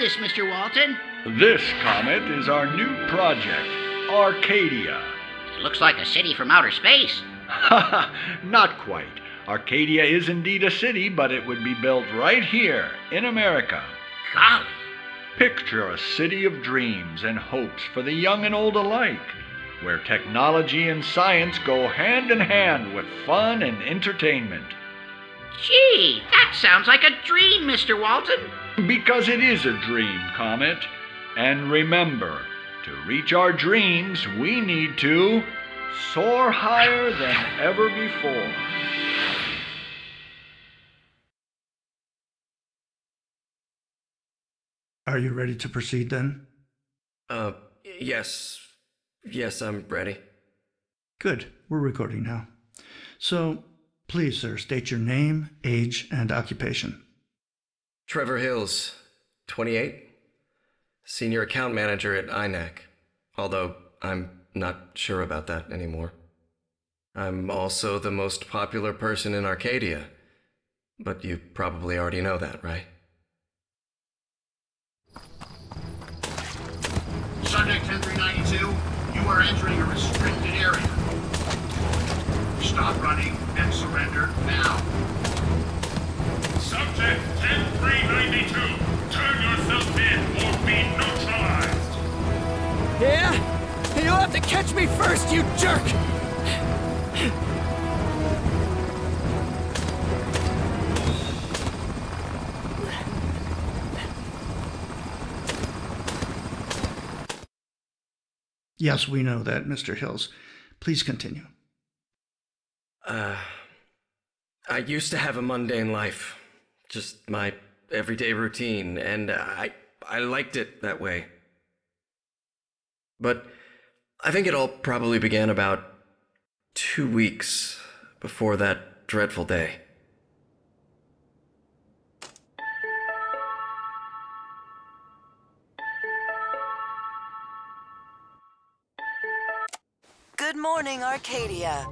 this, Mr. Walton? This comet is our new project, Arcadia. It looks like a city from outer space. Not quite. Arcadia is indeed a city, but it would be built right here, in America. Golly. Picture a city of dreams and hopes for the young and old alike, where technology and science go hand in hand with fun and entertainment. Gee, that sounds like a dream, Mr. Walton. Because it is a dream, Comet. And remember, to reach our dreams, we need to soar higher than ever before. Are you ready to proceed then? Yes. Yes, I'm ready. Good. We're recording now. So, please, sir, state your name, age, and occupation. Trevor Hills, 28. Senior account manager at INAC, although I'm not sure about that anymore. I'm also the most popular person in Arcadia, but you probably already know that, right? Subject 10392, you are entering a restricted area. Stop running and surrender now. Subject 10392, turn yourself in or be neutralized. Yeah? You'll have to catch me first, you jerk! Yes, we know that, Mr. Hills. Please continue. I used to have a mundane life. Just my everyday routine, and I liked it that way. But I think it all probably began about 2 weeks before that dreadful day. Good morning, Arcadia.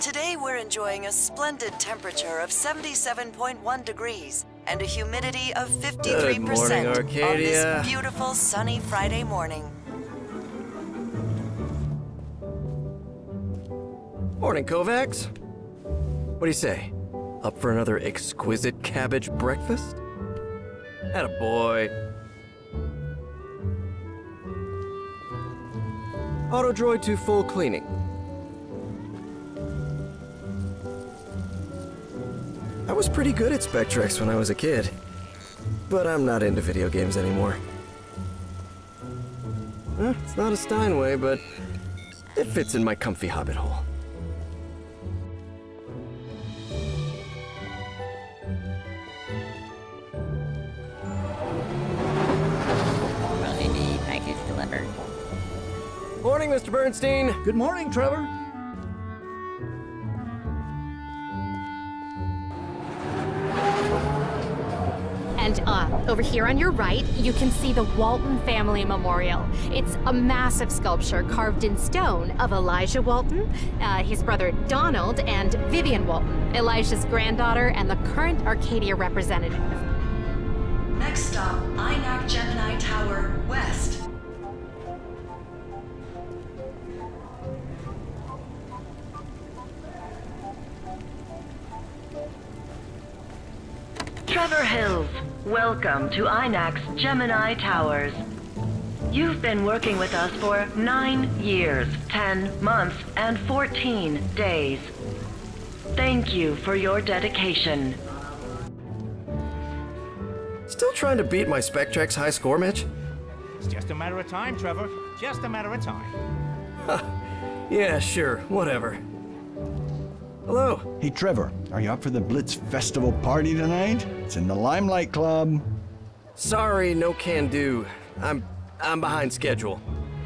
Today we're enjoying a splendid temperature of 77.1 degrees and a humidity of 53% morning, Arcadia. On this beautiful sunny Friday morning. Morning, Kovacs. What do you say? Up for another exquisite cabbage breakfast? Atta boy. Autodroid to full cleaning. I was pretty good at Spectrex when I was a kid, but I'm not into video games anymore. It's not a Steinway, but it fits in my comfy hobbit hole. Will be package delivered. Morning, Mr. Bernstein. Good morning, Trevor. And over here on your right, you can see the Walton Family Memorial. It's a massive sculpture carved in stone of Elijah Walton, his brother Donald, and Vivian Walton, Elijah's granddaughter and the current Arcadia representative. Next stop, INAC Gemini Tower West. Trevor Hills. Welcome to INAC's Gemini Towers. You've been working with us for 9 years, 10 months, and 14 days. Thank you for your dedication. Still trying to beat my Spectrex high score, Mitch? It's just a matter of time, Trevor. Just a matter of time. Yeah, sure. Whatever. Hello. Hey, Trevor. Are you up for the Blitz Festival party tonight? It's in the Limelight Club. Sorry, no can do. I'm behind schedule.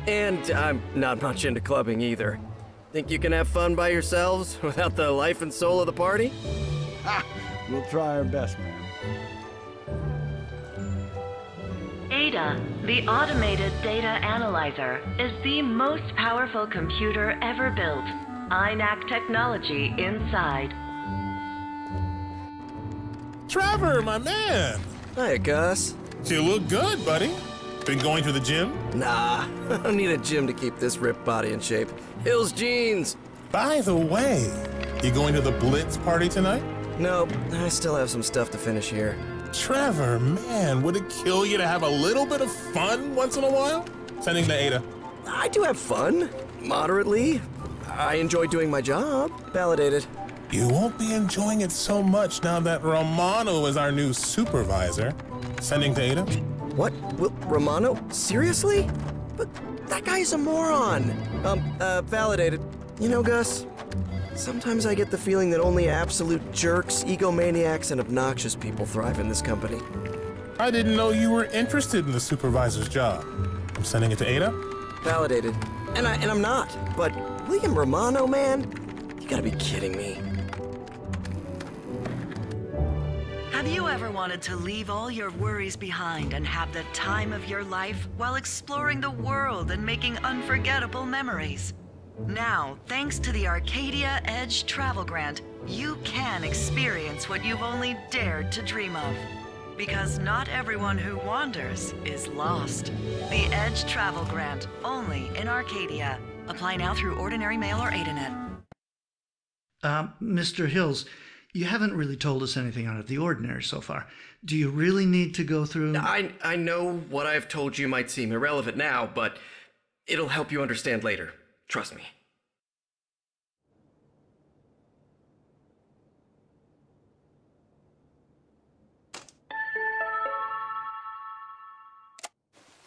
And I'm not much into clubbing either. Think you can have fun by yourselves without the life and soul of the party? Ha! We'll try our best, man. Ada, the automated data analyzer, is the most powerful computer ever built. INAC technology inside. Trevor, my man! Hi, Gus. So you look good, buddy. Been going to the gym? Nah, I don't need a gym to keep this ripped body in shape. Hills jeans! By the way, you going to the Blitz party tonight? Nope, I still have some stuff to finish here. Trevor, man, would it kill you to have a little bit of fun once in a while? Sending to Ada. I do have fun. Moderately. I enjoy doing my job. Validated. You won't be enjoying it so much now that Romano is our new supervisor. Sending to Ada. What? Will Romano? Seriously? But that guy is a moron. Validated. You know, Gus, sometimes I get the feeling that only absolute jerks, egomaniacs, and obnoxious people thrive in this company. I didn't know you were interested in the supervisor's job. I'm sending it to Ada. Validated. And I'm not. But William Romano, man, you gotta be kidding me. Have you ever wanted to leave all your worries behind and have the time of your life while exploring the world and making unforgettable memories? Now, thanks to the Arcadia Edge Travel Grant, you can experience what you've only dared to dream of. Because not everyone who wanders is lost. The Edge Travel Grant, only in Arcadia. Apply now through Ordinary Mail or Adenet. Mr. Hills, you haven't really told us anything out of the ordinary so far. Do you really need to go through... I know what I've told you might seem irrelevant now, but it'll help you understand later. Trust me.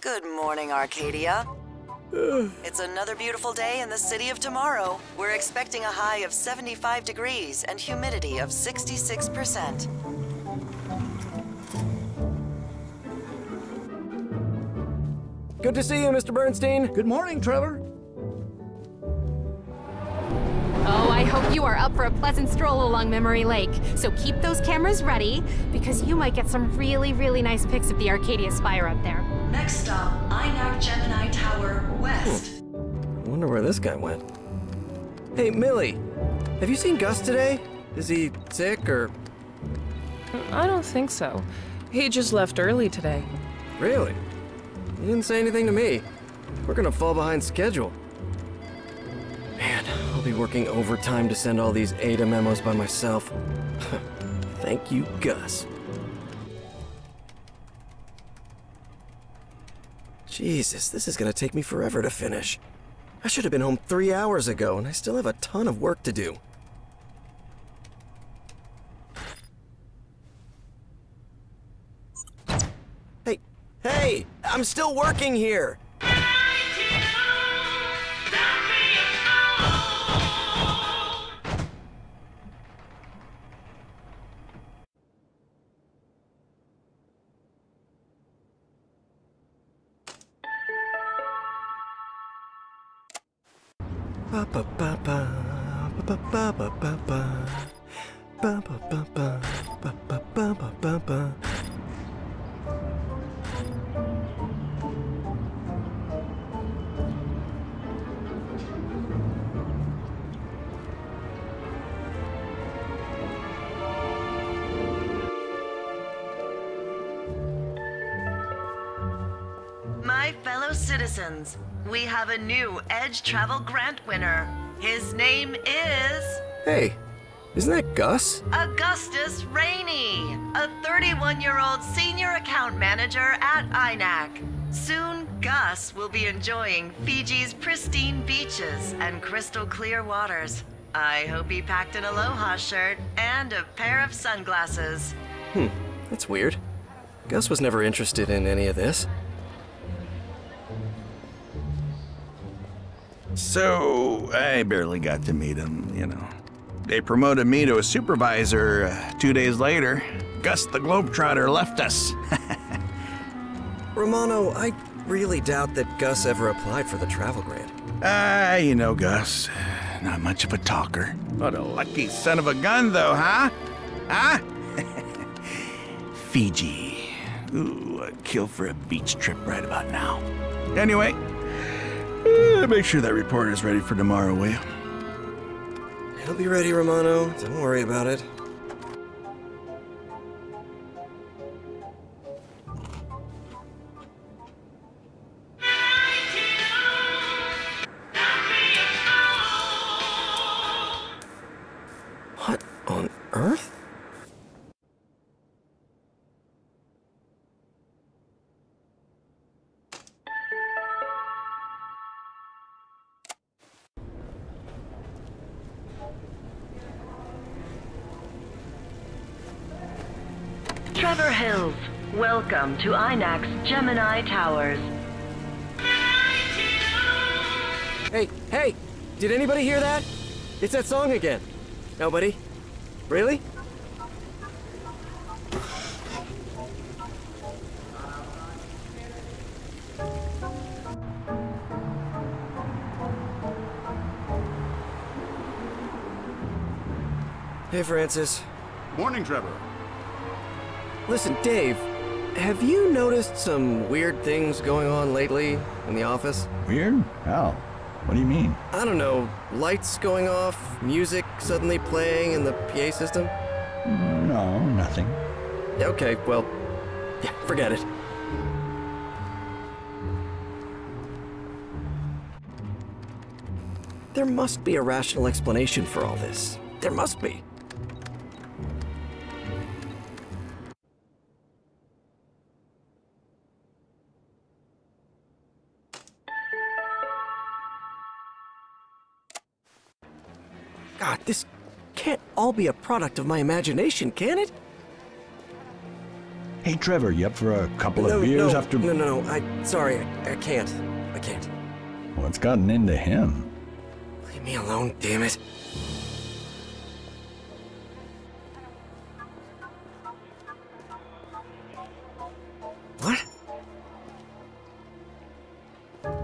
Good morning, Arcadia. It's another beautiful day in the city of tomorrow. We're expecting a high of 75 degrees and humidity of 66%. Good to see you, Mr. Bernstein. Good morning, Trevor. Oh, I hope you are up for a pleasant stroll along Memory Lake. So keep those cameras ready, because you might get some really, really nice pics of the Arcadia Spire up there. Next stop, INAC Gemini Tower West. I wonder where this guy went. Hey, Millie, have you seen Gus today? Is he sick or...? I don't think so. He just left early today. Really? He didn't say anything to me. We're gonna fall behind schedule. Man, I'll be working overtime to send all these Ada memos by myself. Thank you, Gus. Jesus, this is gonna take me forever to finish. I should have been home 3 hours ago, and I still have a ton of work to do. Hey, hey! I'm still working here! My fellow citizens, we have a new Edge Travel Grant winner. His name is... Hey, isn't that Gus? Augustus Rainey, a 31-year-old senior account manager at INAC. Soon, Gus will be enjoying Fiji's pristine beaches and crystal clear waters. I hope he packed an Aloha shirt and a pair of sunglasses. Hmm, that's weird. Gus was never interested in any of this. So, I barely got to meet him, you know. They promoted me to a supervisor 2 days later. Gus the Globetrotter left us. Romano, I really doubt that Gus ever applied for the travel grant. You know, Gus, not much of a talker. What a lucky son of a gun, though, huh? Huh? Fiji. Ooh, I'd kill for a beach trip right about now. Anyway... make sure that report is ready for tomorrow, will you? It'll be ready, Romano. Don't worry about it. What on earth? Trevor Hills, welcome to INAC's Gemini Towers. Hey, hey! Did anybody hear that? It's that song again. Nobody? Really? Hey, Francis. Morning, Trevor. Listen, Dave, have you noticed some weird things going on lately in the office? Weird? How? What do you mean? I don't know. Lights going off, music suddenly playing in the PA system? No, nothing. Okay, well, yeah, forget it. There must be a rational explanation for all this. There must be. God, this can't all be a product of my imagination, can it? Hey, Trevor, you up for a couple of beers after... No, sorry, I can't. What's gotten into him? Leave me alone, damn it. What?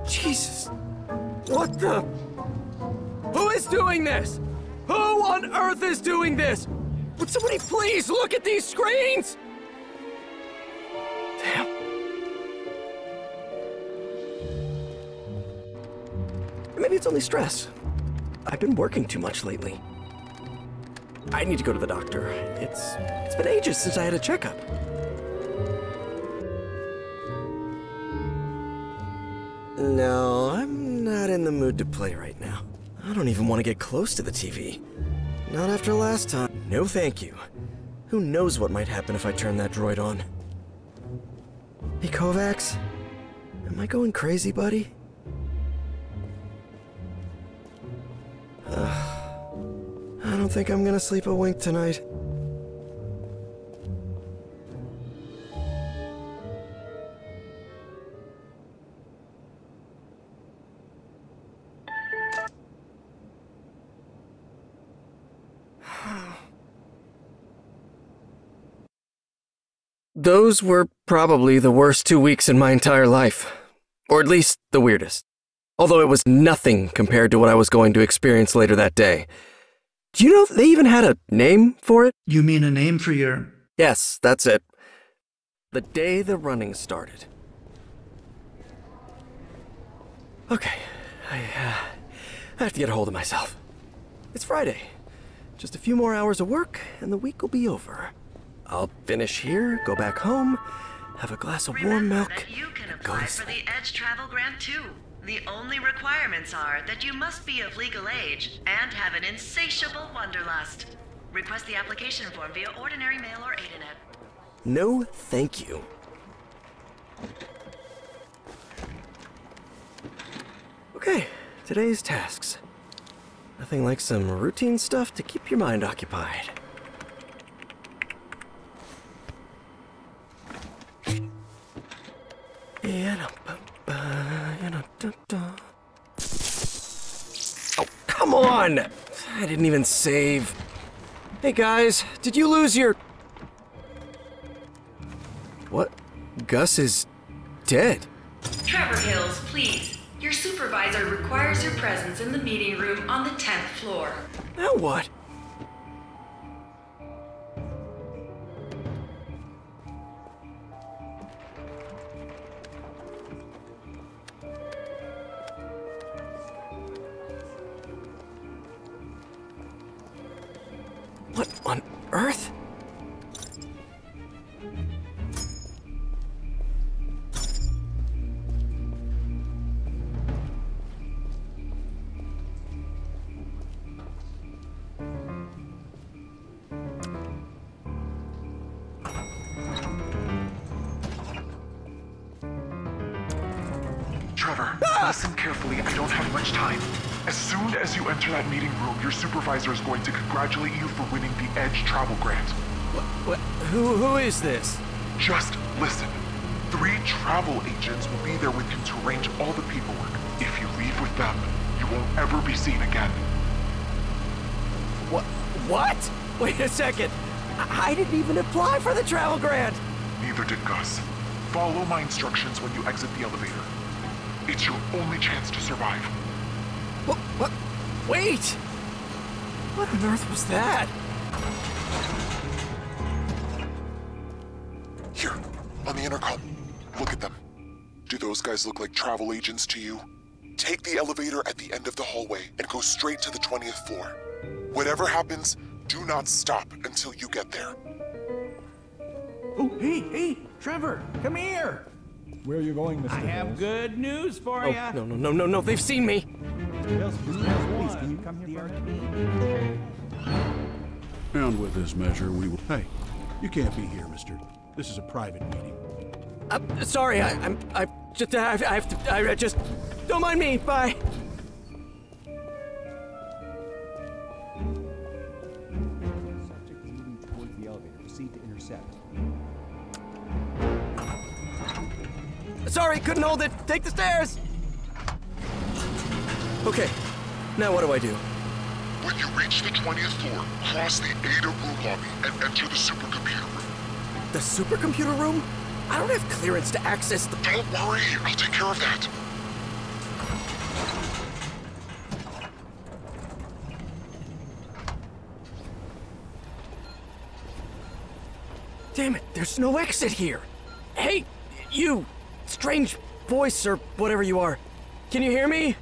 Jesus. What the... Who is doing this? Who on earth is doing this? Would somebody please look at these screens? Damn. Maybe it's only stress. I've been working too much lately. I need to go to the doctor. It's been ages since I had a checkup. No, I'm not in the mood to play right now. I don't even want to get close to the TV. Not after last time. No thank you. Who knows what might happen if I turn that droid on. Hey, Kovacs? Am I going crazy, buddy? I don't think I'm gonna sleep a wink tonight. Those were probably the worst 2 weeks in my entire life, or at least the weirdest, although it was nothing compared to what I was going to experience later that day. Do you know they even had a name for it? You mean a name for your... Yes, that's it. The day the running started. Okay, I have to get a hold of myself. It's Friday. Just a few more hours of work, and the week will be over. I'll finish here, go back home, have a glass of warm milk. Remember that you can apply for the Edge Travel Grant too. The only requirements are that you must be of legal age and have an insatiable wanderlust. Request the application form via ordinary mail or Adenet. No, thank you. Okay, today's tasks. Nothing like some routine stuff to keep your mind occupied. Oh, come on! I didn't even save. Hey guys, did you lose your... What? Gus is dead. Trevor Hills, please. Your supervisor requires your presence in the meeting room on the 10th floor. Now what? Earth? Trevor, listen carefully. I don't have much time. As soon as you enter that meeting room, your supervisor is going to congratulate you for winning the Edge Travel Grant. Who is this? Just listen. 3 travel agents will be there with you to arrange all the paperwork. If you leave with them, you won't ever be seen again. What? Wait a second. I didn't even apply for the travel grant. Neither did Gus. Follow my instructions when you exit the elevator. It's your only chance to survive. What? Wait! What on earth was that? Here, on the intercom. Look at them. Do those guys look like travel agents to you? Take the elevator at the end of the hallway and go straight to the 20th floor. Whatever happens, do not stop until you get there. Oh, hey, Trevor, come here. Where are you going, Mr. Davis? I have good news for you. No, they've seen me. Yes, please, can you come here first? And with this measure, we will... Hey, you can't be here, mister. This is a private meeting. Sorry, I just... Don't mind me, bye. Sorry, couldn't hold it. Take the stairs. Okay, now what do I do? When you reach the 20th floor, cross the Ada room lobby and enter the supercomputer room. The supercomputer room? I don't have clearance to access the... Don't worry, I'll take care of that. Damn it, there's no exit here. Hey, you... strange voice or whatever you are. Can you hear me?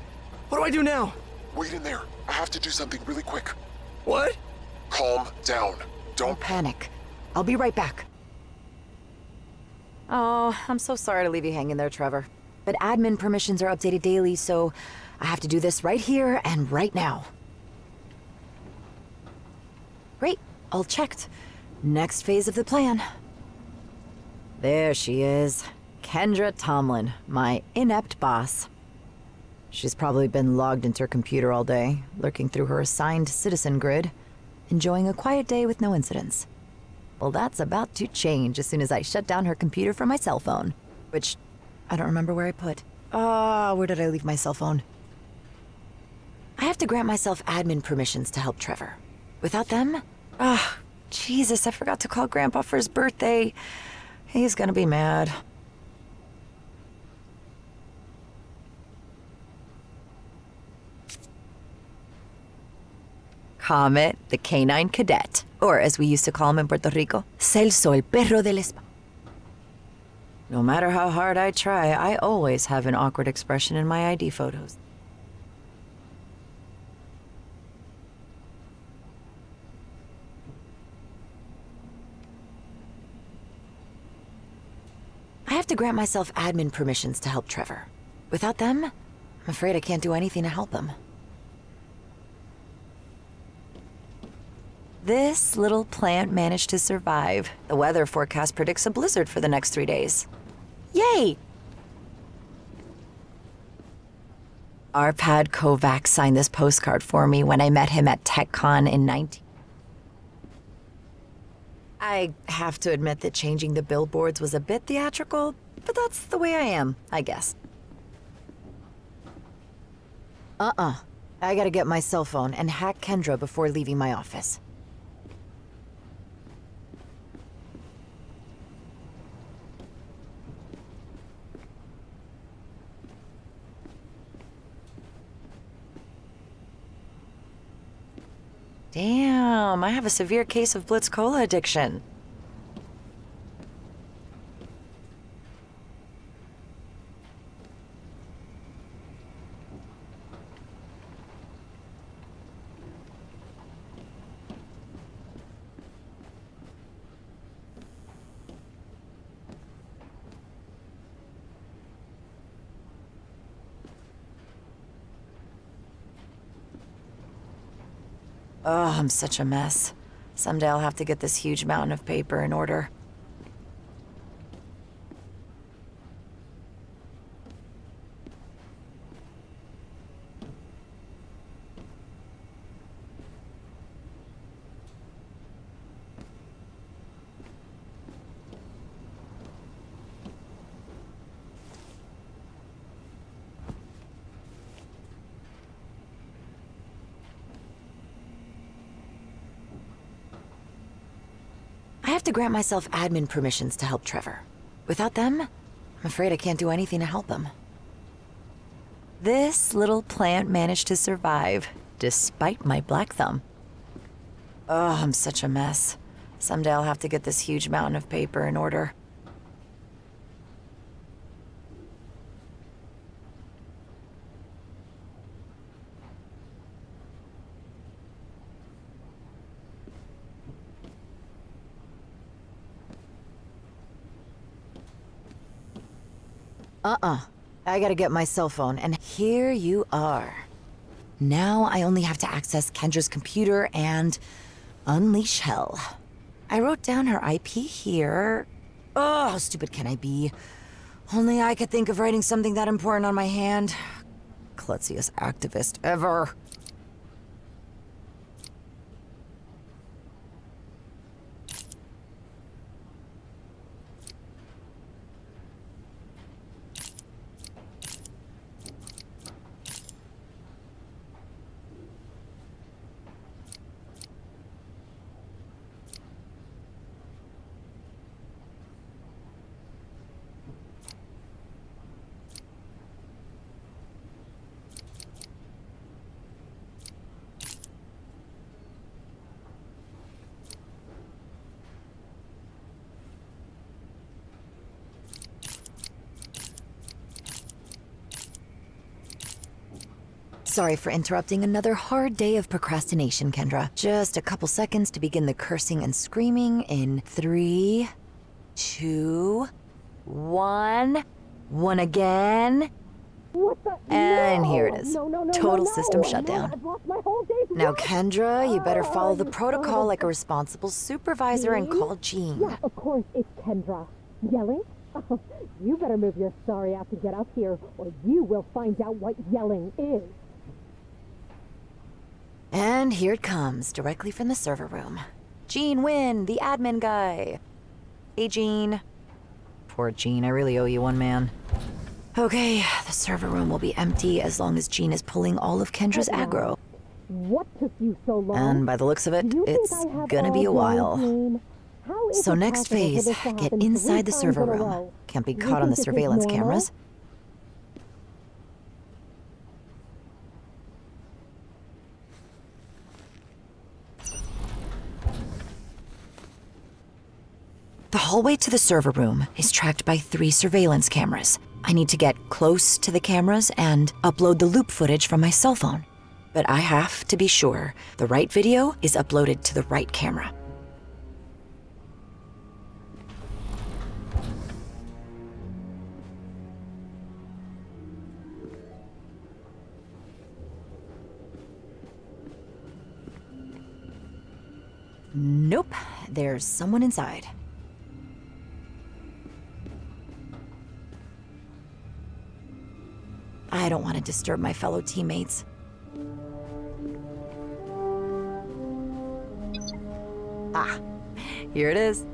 What do I do now? Wait in there. I have to do something really quick. What? Calm down. Don't panic. I'll be right back. Oh, I'm so sorry to leave you hanging there, Trevor. But admin permissions are updated daily, so I have to do this right here and right now. Great. All checked. Next phase of the plan. There she is. Kendra Tomlin, my inept boss. She's probably been logged into her computer all day, lurking through her assigned citizen grid, enjoying a quiet day with no incidents. Well, that's about to change as soon as I shut down her computer from my cell phone, which I don't remember where I put. Where did I leave my cell phone? I have to grant myself admin permissions to help Trevor. Without them? Jesus, I forgot to call Grandpa for his birthday. He's gonna be mad. Comet, the canine cadet, or as we used to call him in Puerto Rico, Celso, el perro del espacio. No matter how hard I try, I always have an awkward expression in my ID photos. I have to grant myself admin permissions to help Trevor. Without them, I'm afraid I can't do anything to help him. This little plant managed to survive. The weather forecast predicts a blizzard for the next 3 days. Yay! Arpad Kovacs signed this postcard for me when I met him at TechCon in 19... I have to admit that changing the billboards was a bit theatrical, but that's the way I am, I guess. I gotta get my cell phone and hack Kendra before leaving my office. Damn, I have a severe case of Blitz Cola addiction. Oh, I'm such a mess. Someday I'll have to get this huge mountain of paper in order. to grant myself admin permissions to help Trevor. Without them, I'm afraid I can't do anything to help him. This little plant managed to survive, despite my black thumb. Oh, I'm such a mess. Someday I'll have to get this huge mountain of paper in order. I gotta get my cell phone, and here you are. Now I only have to access Kendra's computer and unleash hell. I wrote down her IP here. Oh, how stupid can I be? Only I could think of writing something that important on my hand. Klutziest activist ever. Sorry for interrupting another hard day of procrastination, Kendra. Just a couple seconds to begin the cursing and screaming in 3, 2, 1. One again. What the? And no. Here it is. No, total system shutdown. I've lost my whole day's now, work. Kendra, you better follow the protocol like a responsible supervisor and call Gene. Yeah, of course, it's Kendra. Yelling? Oh, you better move your sorry ass and get up here, or you will find out what yelling is. And here it comes, directly from the server room. Gene Wynn, the admin guy. Hey, Gene. Poor Gene, I really owe you one, man. Okay, the server room will be empty as long as Gene is pulling all of Kendra's aggro. What took you so long? And by the looks of it, it's gonna be a while. So next phase, get inside the server room. Can't be caught on the surveillance cameras. The hallway to the server room is tracked by 3 surveillance cameras. I need to get close to the cameras and upload the loop footage from my cell phone. But I have to be sure the right video is uploaded to the right camera. Nope, there's someone inside. I don't want to disturb my fellow teammates. Ah, here it is.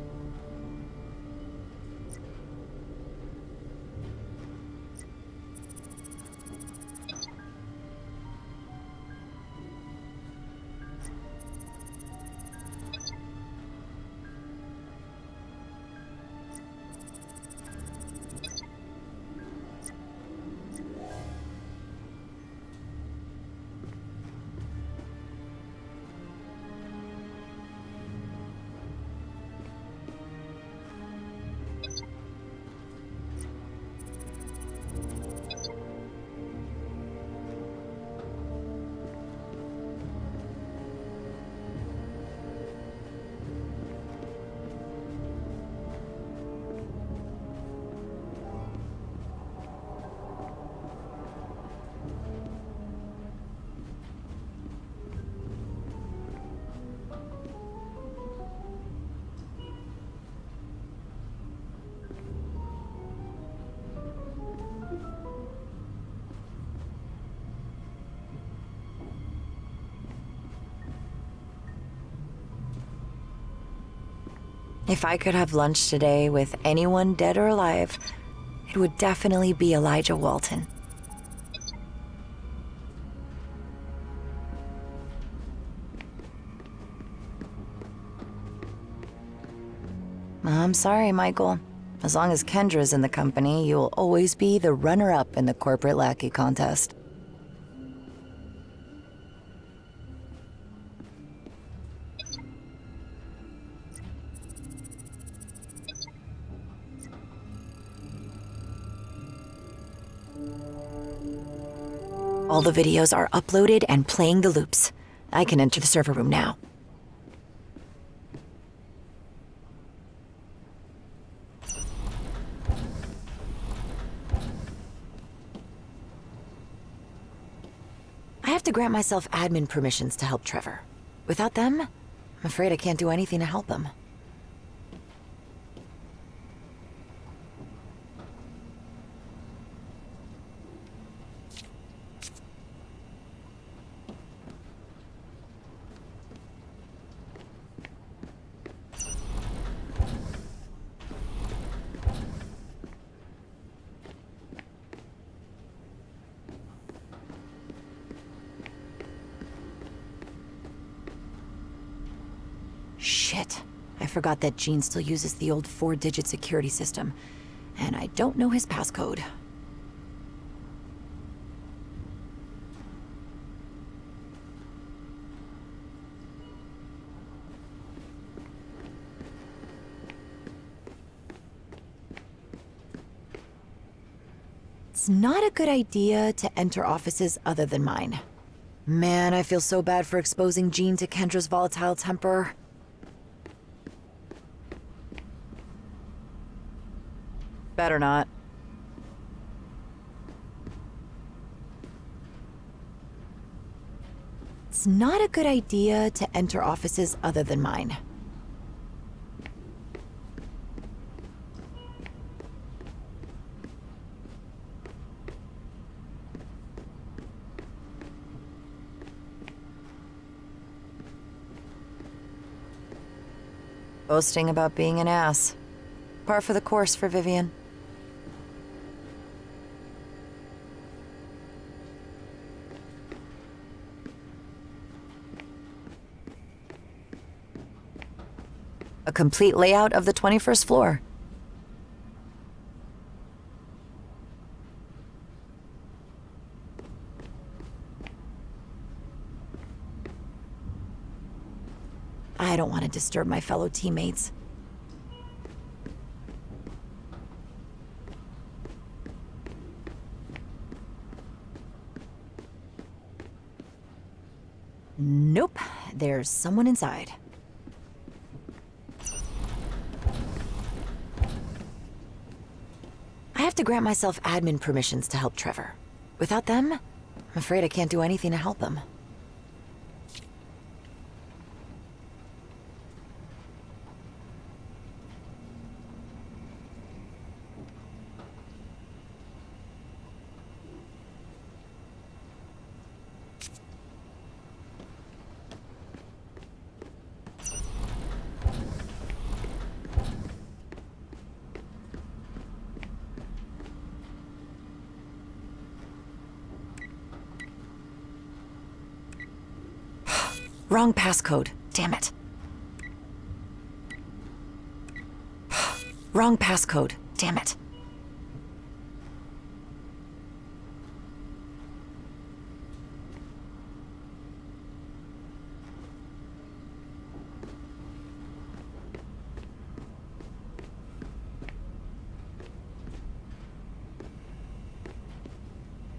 If I could have lunch today with anyone dead or alive, it would definitely be Elijah Walton. I'm sorry, Michael. As long as Kendra's in the company, you will always be the runner-up in the corporate lackey contest. All the videos are uploaded and playing the loops. I can enter the server room now. I have to grant myself admin permissions to help Trevor. Without them, I'm afraid I can't do anything to help him. I forgot that Gene still uses the old 4-digit security system, and I don't know his passcode. It's not a good idea to enter offices other than mine. Man, I feel so bad for exposing Gene to Kendra's volatile temper. Better not. It's not a good idea to enter offices other than mine. Boasting about being an ass. Par for the course for Vivian. A complete layout of the 21st floor. I don't want to disturb my fellow teammates. Nope, there's someone inside. I have to grant myself admin permissions to help Trevor. Without them, I'm afraid I can't do anything to help him. Wrong passcode. Damn it. Wrong passcode. Damn it.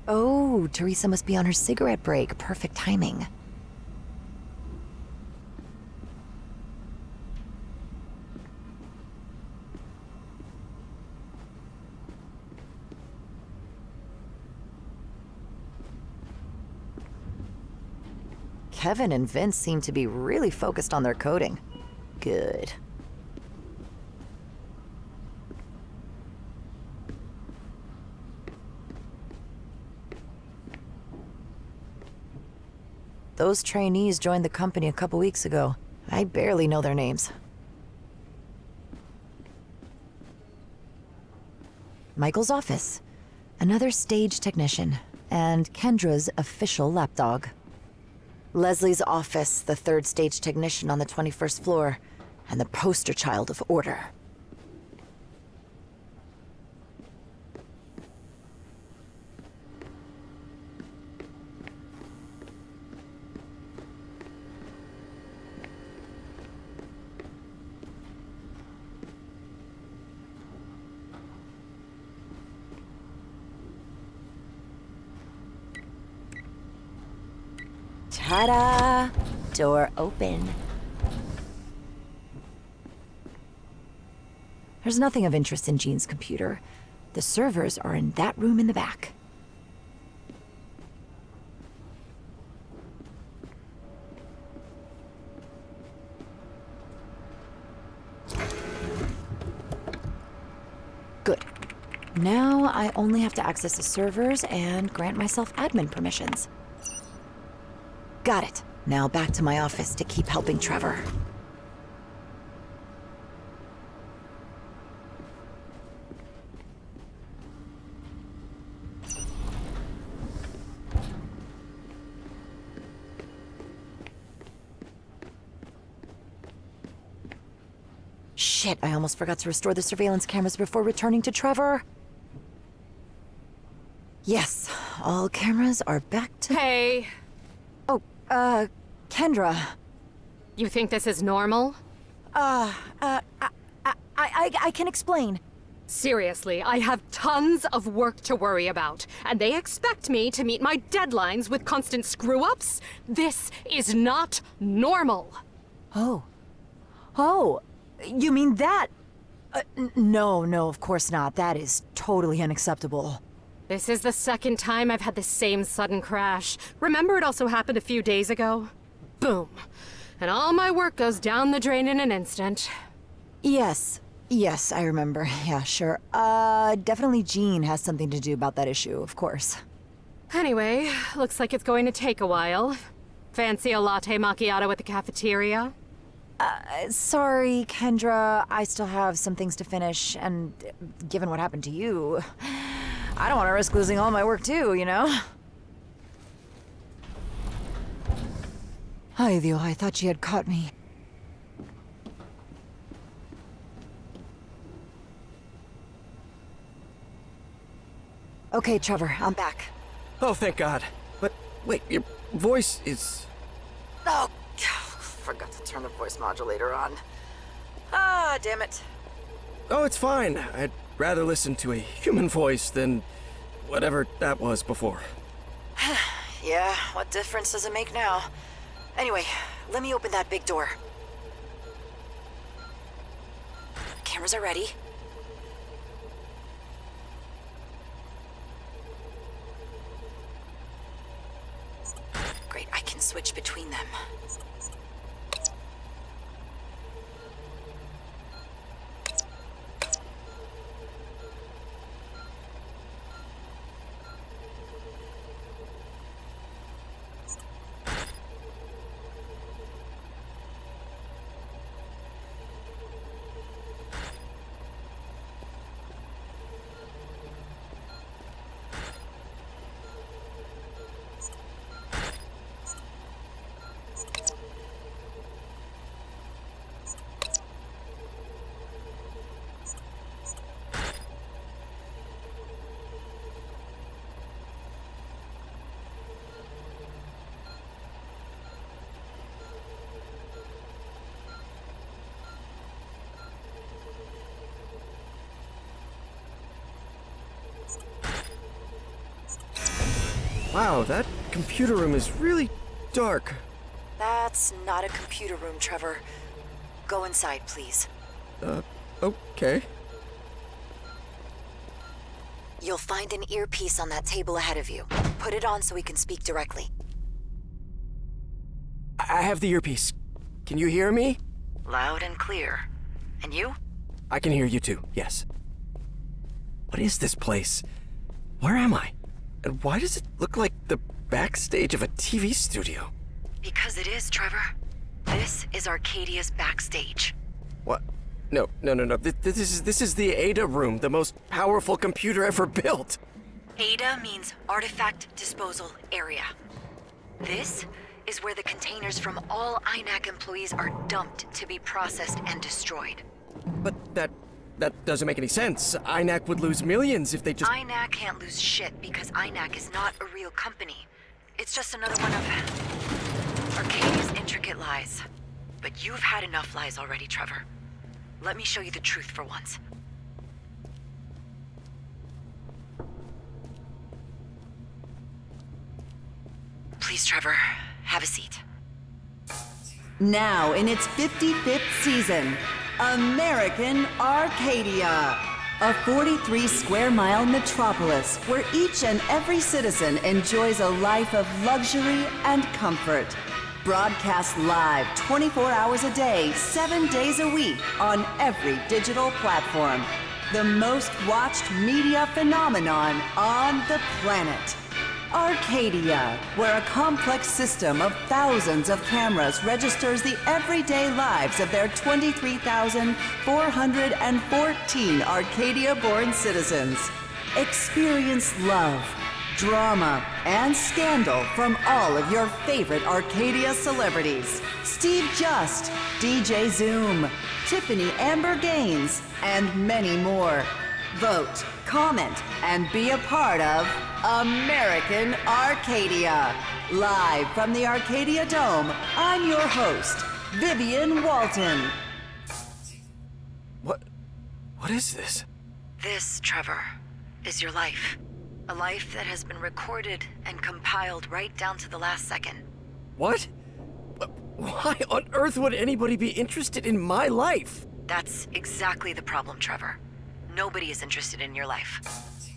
Oh, Teresa must be on her cigarette break. Perfect timing. Kevin and Vince seem to be really focused on their coding. Good. Those trainees joined the company a couple weeks ago. I barely know their names. Michael's office. Another stage technician. And Kendra's official lapdog. Leslie's office, the third stage technician on the 21st floor, and the poster child of order. Ta-da! Door open. There's nothing of interest in Gene's computer. The servers are in that room in the back. Good. Now I only have to access the servers and grant myself admin permissions. Got it. Now back to my office to keep helping Trevor. Shit, I almost forgot to restore the surveillance cameras before returning to Trevor. Yes, all cameras are back to... Hey! Oh, Kendra. You think this is normal? I can explain. Seriously, I have tons of work to worry about, and they expect me to meet my deadlines with constant screw-ups? This is not normal! Oh. You mean that? No, of course not. That is totally unacceptable. This is the second time I've had the same sudden crash. Remember, it also happened a few days ago? Boom. And all my work goes down the drain in an instant. Yes, I remember. Yeah, sure. Definitely Gene has something to do about that issue, of course. Anyway, looks like it's going to take a while. Fancy a latte macchiato at the cafeteria? Sorry, Kendra. I still have some things to finish, and given what happened to you, I don't want to risk losing all my work too, you know? Hi, Ivio. I thought she had caught me. Okay, Trevor, I'm back. Oh, thank God. But wait, your voice is... Oh, God. Forgot to turn the voice modulator on. Ah, damn it. Oh, it's fine. I'd rather listen to a human voice than whatever that was before. Yeah, what difference does it make now? Anyway, let me open that big door. Cameras are ready. Great, I can switch between them. Wow, that computer room is really dark. That's not a computer room, Trevor. Go inside, please. Okay. You'll find an earpiece on that table ahead of you. Put it on so we can speak directly. I have the earpiece. Can you hear me? Loud and clear. And you? I can hear you too, yes. What is this place? Where am I? And why does it look like the backstage of a TV studio? Because it is, Trevor. This is Arcadia's backstage. What? No. This is the Ada room, the most powerful computer ever built. Ada means Artifact Disposal Area. This is where the containers from all INAC employees are dumped to be processed and destroyed. But that doesn't make any sense. INAC would lose millions if they just... INAC can't lose shit because INAC is not a real company. It's just another one of Arcadia's intricate lies. But you've had enough lies already, Trevor. Let me show you the truth for once. Please, Trevor, Have a seat. Now in its 55th season, American Arcadia. A 43-square-mile metropolis where each and every citizen enjoys a life of luxury and comfort. Broadcast live 24 hours a day, 7 days a week on every digital platform. The most watched media phenomenon on the planet. Arcadia, where a complex system of thousands of cameras registers the everyday lives of their 23,414 Arcadia-born citizens. Experience love, drama, and scandal from all of your favorite Arcadia celebrities. Steve Just, DJ Zoom, Tiffany Amber Gaines, and many more. Vote, comment, and be a part of American Arcadia. Live from the Arcadia Dome, I'm your host, Vivian Walton. What is this? This, Trevor, is your life. A life that has been recorded and compiled right down to the last second. What? Why on earth would anybody be interested in my life? That's exactly the problem, Trevor. Nobody is interested in your life.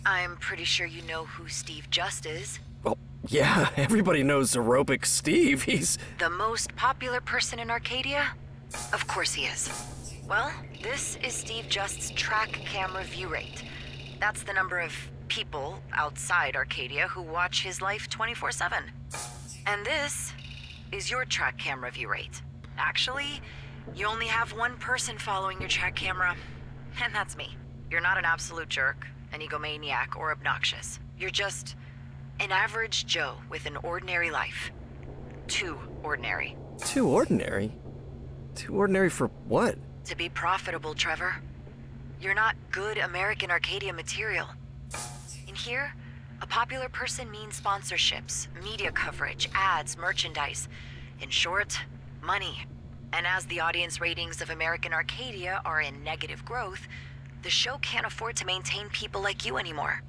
I'm pretty sure you know who Steve Just is. Well, yeah, everybody knows Aerobic Steve. He's... the most popular person in Arcadia? Of course he is. Well, this is Steve Just's track camera view rate. That's the number of people outside Arcadia who watch his life 24/7. And this is your track camera view rate. Actually, you only have one person following your track camera, and that's me. You're not an absolute jerk, an egomaniac, or obnoxious. You're just an average Joe with an ordinary life. Too ordinary. Too ordinary? Too ordinary for what? To be profitable, Trevor. You're not good American Arcadia material. In here, a popular person means sponsorships, media coverage, ads, merchandise. In short, money. And as the audience ratings of American Arcadia are in negative growth, the show can't afford to maintain people like you anymore.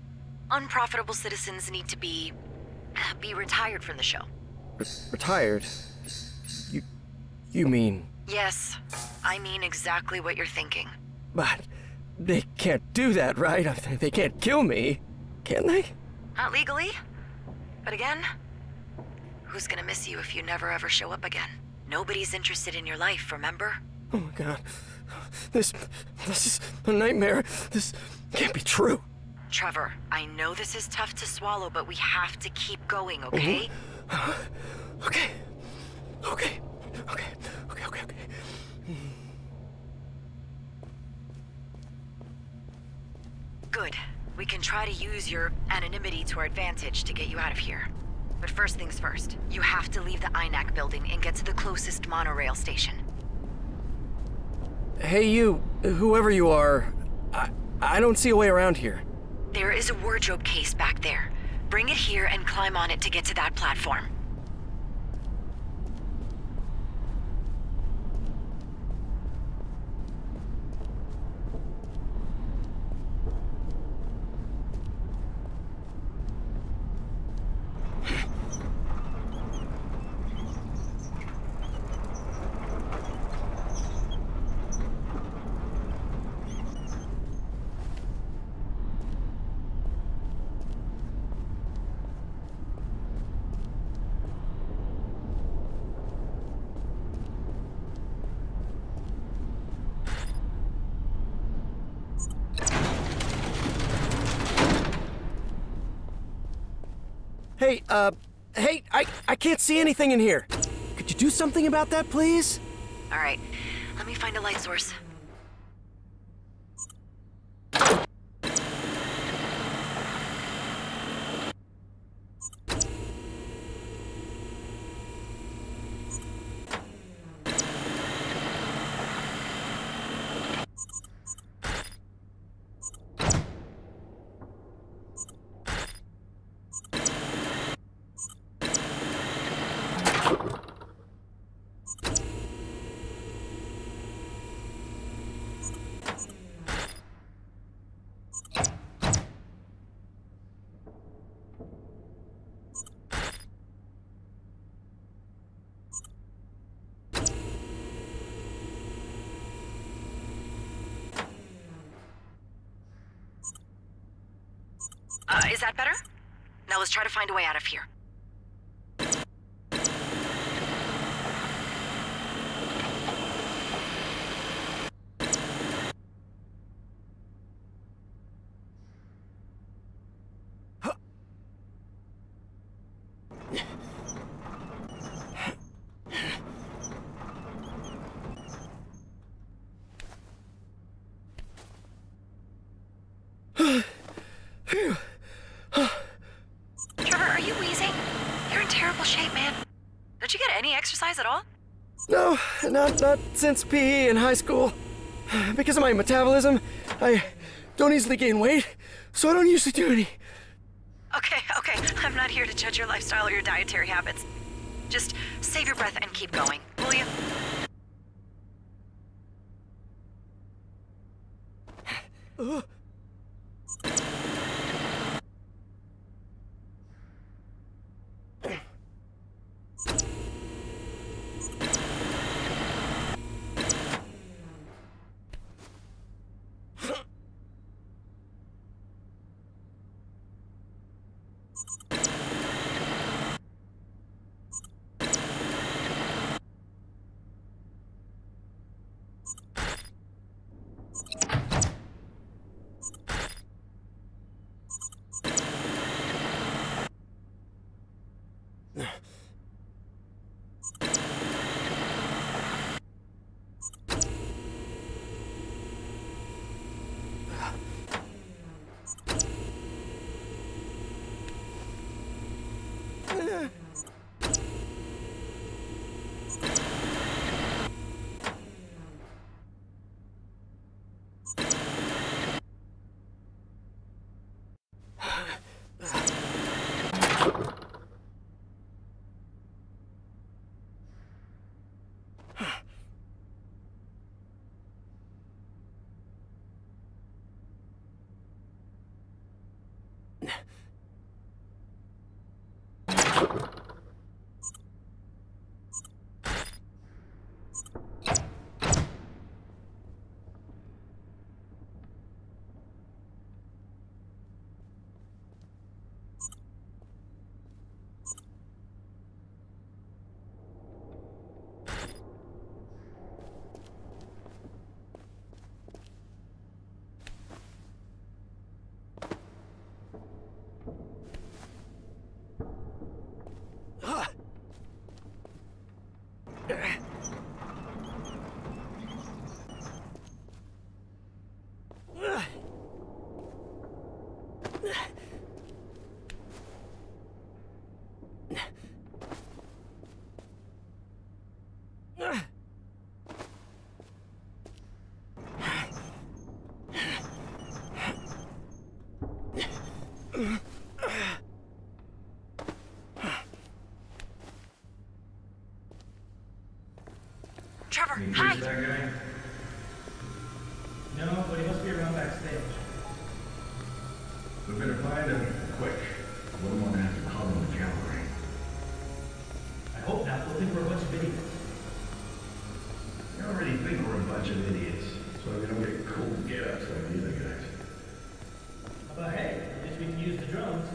Unprofitable citizens need to be retired from the show. Retired? You mean... Yes, I mean exactly what you're thinking. But they can't do that, right? They can't kill me, can they? Not legally. But again, who's gonna miss you if you never ever show up again? Nobody's interested in your life, remember? Oh my God. This is a nightmare. This can't be true. Trevor, I know this is tough to swallow, but we have to keep going, okay? Mm-hmm. Okay. Good. We can try to use your anonymity to our advantage to get you out of here. But first things first, you have to leave the INAC building and get to the closest monorail station. Hey you, whoever you are, I don't see a way around here. There is a wardrobe case back there. Bring it here and climb on it to get to that platform. Hey, I can't see anything in here. Could you do something about that, please? All right, let me find a light source. Is that better? Now let's try to find a way out of here. At all? No, not since PE in high school. Because of my metabolism, I don't easily gain weight, so I don't usually do any. Okay, I'm not here to judge your lifestyle or your dietary habits. Just save your breath and keep going, will you? Trevor, hi! No, but he must be around backstage. We better find him quick. We don't want to have to call him the gallery. I hope not. We'll think we're a bunch of idiots. I already think we're a bunch of idiots, so we don't get cool get-ups like the other guys. But hey, at least we can use the drums.